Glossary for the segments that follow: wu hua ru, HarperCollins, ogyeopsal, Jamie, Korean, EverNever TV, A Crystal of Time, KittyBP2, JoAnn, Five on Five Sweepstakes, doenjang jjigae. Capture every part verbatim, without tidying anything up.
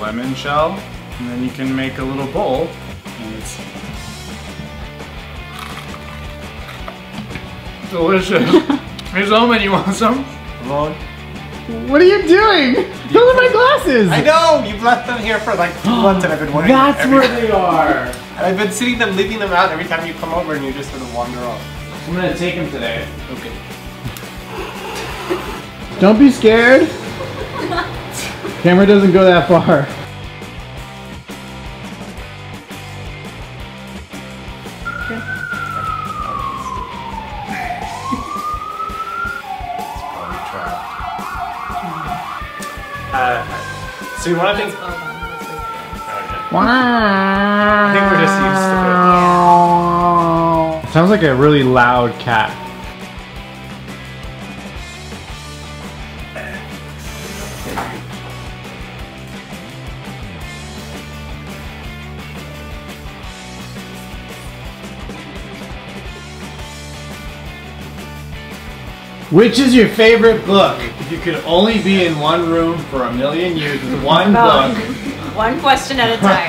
lemon shell, and then you can make a little bowl. And it's delicious. Here's Omen, you want some? Hello? What are you doing? You Those are my glasses! I know! You've left them here for like two months and I've been wondering. That's where time. They are! And I've been sitting them, leaving them out every time you come over and you just sort of wander off. I'm gonna take them today. Okay. Don't be scared! Camera doesn't go that far. So you want to think? Wow! I think we're just used to it. It sounds like a really loud cat. Which is your favorite book? If you could only be in one room for a million years with one book. One question at a time.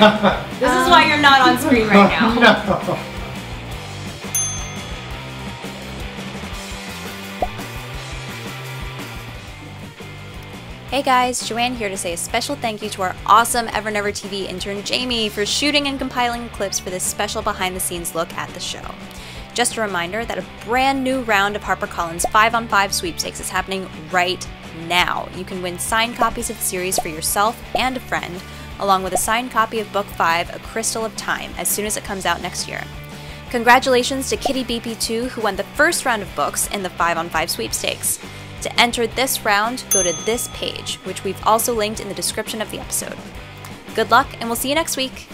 This um, is why you're not on screen right now. No. Hey guys, JoAnn here to say a special thank you to our awesome EverNever T V intern Jamie for shooting and compiling clips for this special behind the scenes look at the show. Just a reminder that a brand new round of HarperCollins five on five sweepstakes is happening right now. You can win signed copies of the series for yourself and a friend, along with a signed copy of Book five, A Crystal of Time, as soon as it comes out next year. Congratulations to Kitty B P two, who won the first round of books in the five on five sweepstakes. To enter this round, go to this page, which we've also linked in the description of the episode. Good luck, and we'll see you next week!